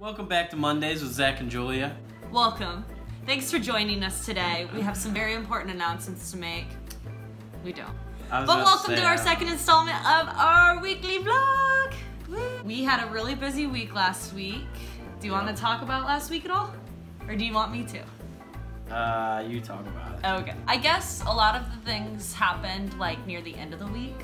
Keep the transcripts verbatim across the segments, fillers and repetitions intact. Welcome back to Mondays with Zach and Julia. Welcome. Thanks for joining us today. We have some very important announcements to make. We don't. But welcome to, to our second installment of our weekly vlog. Woo. We had a really busy week last week. Do you yeah. want to talk about last week at all? Or do you want me to? Uh, you talk about it. Okay. I guess a lot of the things happened like near the end of the week.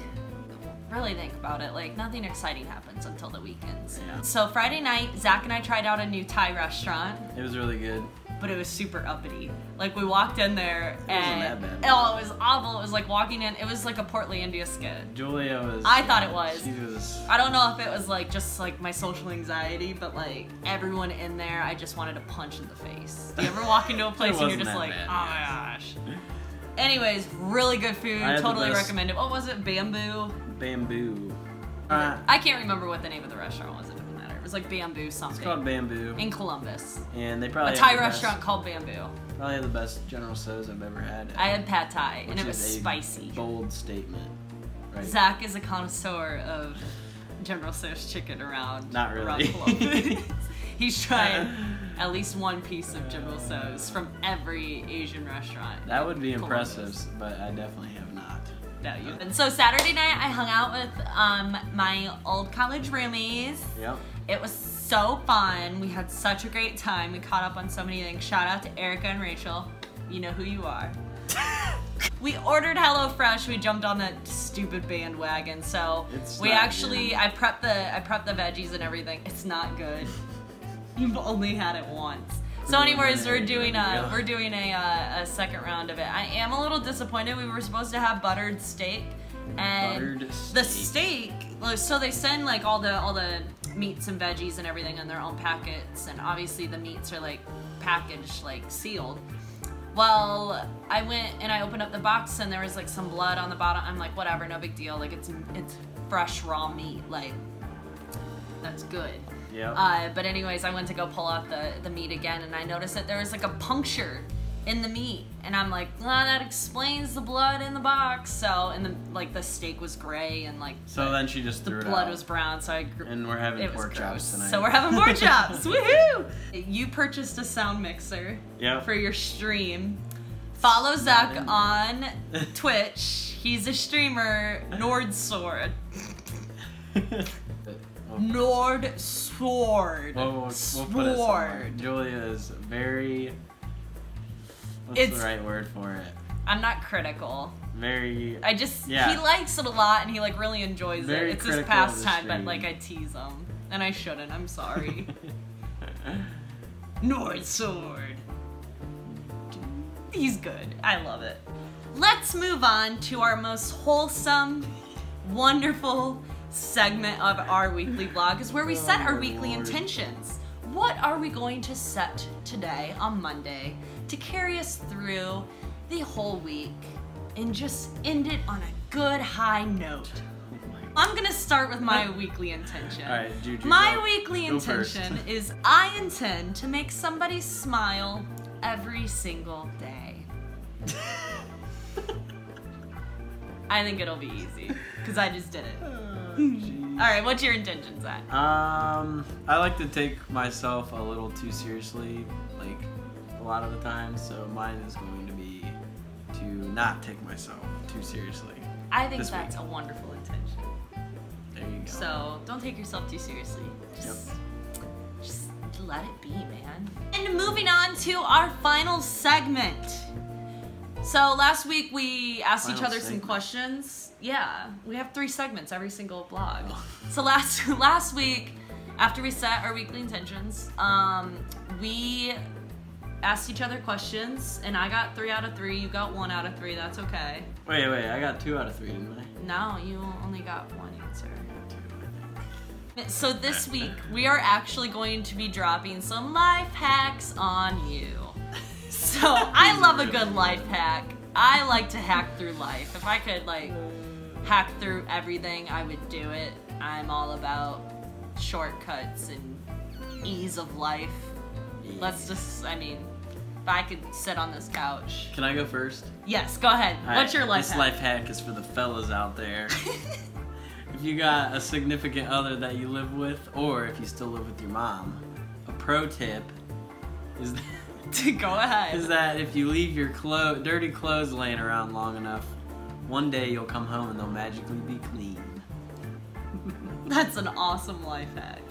Really think about it, like nothing exciting happens until the weekends. Yeah. So Friday night, Zach and I tried out a new Thai restaurant. It was really good. But it was super uppity. Like we walked in there and it wasn't that bad. Oh, it was awful. It was like walking in, it was like a Portlandia skit. Julia was I thought it was. She was. I don't know if it was like just like my social anxiety, but like everyone in there I just wanted to punch in the face. Do you ever walk into a place and you're just like, bad, oh my gosh. Anyways, really good food, totally recommend it. What was it? Bamboo? Bamboo. Uh, I can't remember what the name of the restaurant was. It doesn't matter. It was like Bamboo something. It's called Bamboo. In Columbus. And they probably a Thai restaurant best, called Bamboo. Probably the best General Tso's I've ever had. I had Pad Thai, and it was spicy. Bold statement. Right? Zach is a connoisseur of General Tso's chicken around. Not really. Around Columbus. He's tried at least one piece of General Tso's from every Asian restaurant. That would be Columbus. Impressive, but I definitely have not. You. And so Saturday night I hung out with um, my old college roomies. Yep. It was so fun. We had such a great time. We caught up on so many things. Shout out to Erica and Rachel. You know who you are. We ordered Hello Fresh. We jumped on that stupid bandwagon. So it's we actually good. I prepped the I prepped the veggies and everything. It's not good. You've only had it once. So anyways, we're doing a we're doing a, uh, a second round of it. I am a little disappointed. We were supposed to have buttered steak, and buttered steak. the steak. So they send like all the all the meats and veggies and everything in their own packets, and obviously the meats are like packaged, like sealed. Well, I went and I opened up the box, and there was like some blood on the bottom. I'm like, whatever, no big deal. Like it's it's fresh raw meat, like that's good. Yep. Uh, but anyways, I went to go pull out the, the meat again, and I noticed that there was like a puncture in the meat, and I'm like, nah, that explains the blood in the box. So, and the, like the steak was gray, and like so the, then she just the threw blood it out. was brown. So I and we're having pork chops tonight. So we're having pork chops. Woohoo! You purchased a sound mixer yep. for your stream. Follow Zach on Twitch. He's a streamer. Nord Sword. Nord Sword. We'll, we'll, we'll Sword. Julia is very. What's it's, the right word for it? I'm not critical. Very. I just. Yeah. He likes it a lot, and he like really enjoys very it. It's his pastime, but like I tease him, and I shouldn't. I'm sorry. Nord Sword. He's good. I love it. Let's move on to our most wholesome, wonderful segment of our weekly vlog is where we set our weekly intentions. What are we going to set today on Monday to carry us through the whole week and just end it on a good high note? I'm gonna start with my weekly intention. All right, Juju, my weekly intention is I intend to make somebody smile every single day. I think it'll be easy because I just did it. Alright, what's your intention, Zach? Um, I like to take myself a little too seriously, like, a lot of the time, so mine is going to be to not take myself too seriously. I think that's a wonderful intention. There you go. So, don't take yourself too seriously. Just, yep. just let it be, man. And moving on to our final segment. So last week we asked Final each other segment. some questions. Yeah, we have three segments every single vlog. Oh. So last last week, after we set our weekly intentions, um, we asked each other questions, and I got three out of three. You got one out of three. That's okay. Wait, wait, I got two out of three, didn't I? No, you only got one answer. So this week we are actually going to be dropping some life hacks on you. So I love a good life hack. I like to hack through life. If I could like hack through everything, I would do it. I'm all about shortcuts and ease of life. Let's just, I mean, if I could sit on this couch. Can I go first? Yes, go ahead. All What's right, your life this hack? This life hack is for the fellas out there. If you got a significant other that you live with, or if you still live with your mom, pro tip is that, go ahead. Is that if you leave your clo dirty clothes laying around long enough, one day you'll come home and they'll magically be clean. That's an awesome life hack.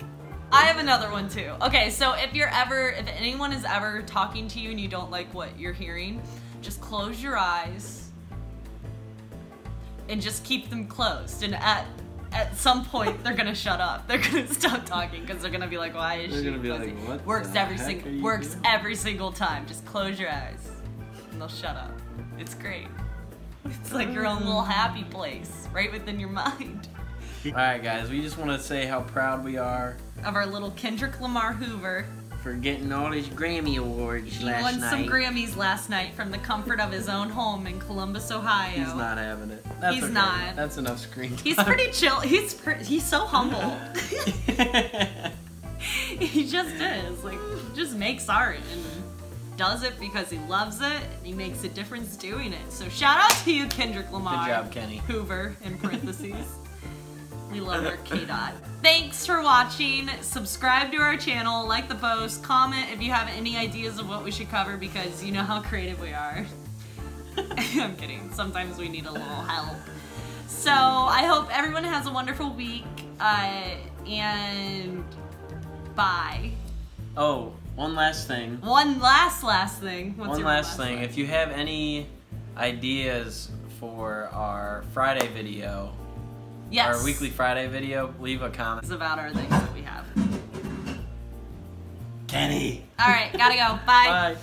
I have another one too. Okay, so if you're ever, if anyone is ever talking to you and you don't like what you're hearing, just close your eyes and just keep them closed. And at at some point they're gonna shut up. They're gonna stop talking because they're gonna be like, "Why is she?" They're gonna be like, "What?" Works every single works every single time. Just close your eyes and they'll shut up. It's great. It's like your own little happy place right within your mind. Alright guys, we just want to say how proud we are of our little Kendrick Lamar Hoover for getting all his Grammy awards last night. He won some Grammys last night from the comfort of his own home in Columbus, Ohio. He's not having it. That's He's okay. not. That's enough screen time. He's pretty chill. He's pre he's so humble. He just is. Like, just makes art and does it because he loves it and he makes a difference doing it. So shout out to you, Kendrick Lamar. Good job, Kenny. Hoover in parentheses. We love our K dot. Thanks for watching. Subscribe to our channel, like the post, comment if you have any ideas of what we should cover because you know how creative we are. I'm kidding. Sometimes we need a little help. So I hope everyone has a wonderful week uh, and bye. Oh, one last thing. One last last thing. What's one your last, last thing. thing. If you have any ideas for our Friday video, Yes. our weekly Friday video, leave a comment. It's about our things that we have. Kenny! Alright, gotta go. Bye. Bye.